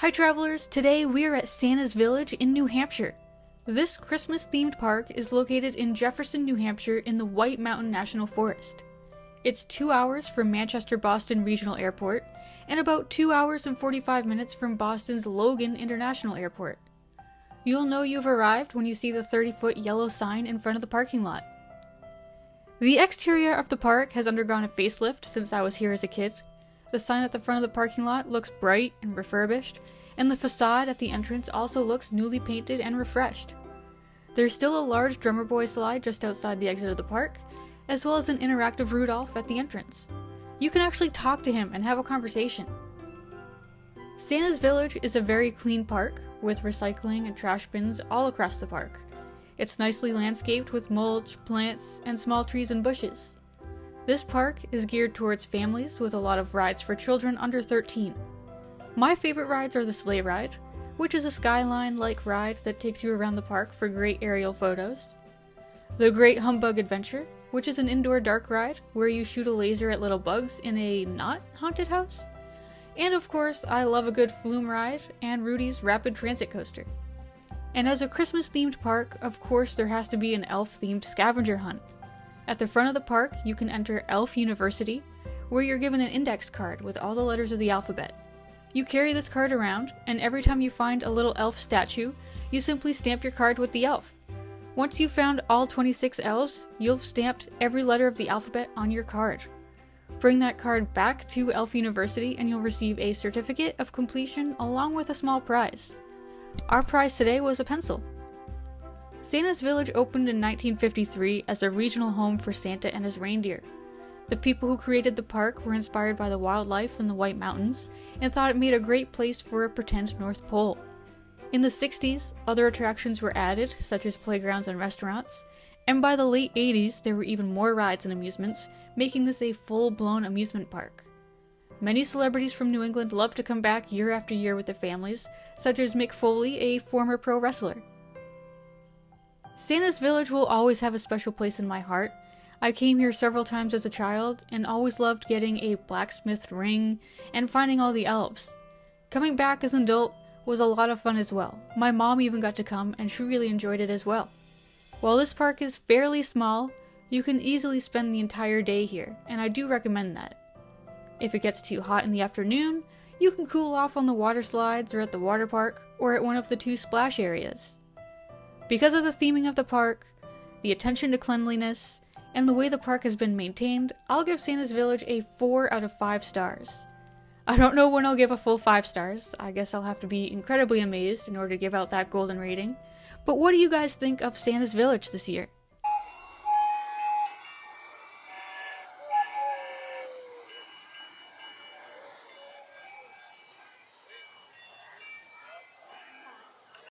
Hi travelers, today we are at Santa's Village in New Hampshire. This Christmas themed park is located in Jefferson, New Hampshire in the White Mountain National Forest. It's 2 hours from Manchester Boston Regional Airport and about 2 hours and 45 minutes from Boston's Logan International Airport. You'll know you've arrived when you see the 30-foot yellow sign in front of the parking lot. The exterior of the park has undergone a facelift since I was here as a kid. The sign at the front of the parking lot looks bright and refurbished, and the facade at the entrance also looks newly painted and refreshed. There's still a large Drummer Boy slide just outside the exit of the park, as well as an interactive Rudolph at the entrance. You can actually talk to him and have a conversation. Santa's Village is a very clean park, with recycling and trash bins all across the park. It's nicely landscaped with mulch, plants, and small trees and bushes. This park is geared towards families with a lot of rides for children under 13. My favorite rides are the sleigh ride, which is a skyline-like ride that takes you around the park for great aerial photos. The Great Humbug Adventure, which is an indoor dark ride where you shoot a laser at little bugs in a not haunted house. And of course, I love a good flume ride and Rudy's Rapid Transit coaster. And as a Christmas-themed park, of course there has to be an elf-themed scavenger hunt. At the front of the park, you can enter Elf University, where you're given an index card with all the letters of the alphabet. You carry this card around, and every time you find a little elf statue, you simply stamp your card with the elf. Once you've found all 26 elves, you've stamped every letter of the alphabet on your card. Bring that card back to Elf University and you'll receive a certificate of completion along with a small prize. Our prize today was a pencil. Santa's Village opened in 1953 as a regional home for Santa and his reindeer. The people who created the park were inspired by the wildlife in the White Mountains and thought it made a great place for a pretend North Pole. In the 60s, other attractions were added, such as playgrounds and restaurants, and by the late 80s there were even more rides and amusements, making this a full-blown amusement park. Many celebrities from New England love to come back year after year with their families, such as Mick Foley, a former pro wrestler. Santa's Village will always have a special place in my heart. I came here several times as a child and always loved getting a blacksmith ring and finding all the elves. Coming back as an adult was a lot of fun as well. My mom even got to come and she really enjoyed it as well. While this park is fairly small, you can easily spend the entire day here, and I do recommend that. If it gets too hot in the afternoon, you can cool off on the water slides or at the water park or at one of the two splash areas. Because of the theming of the park, the attention to cleanliness, and the way the park has been maintained, I'll give Santa's Village a 4 out of 5 stars. I don't know when I'll give a full 5 stars. I guess I'll have to be incredibly amazed in order to give out that golden rating. But what do you guys think of Santa's Village this year?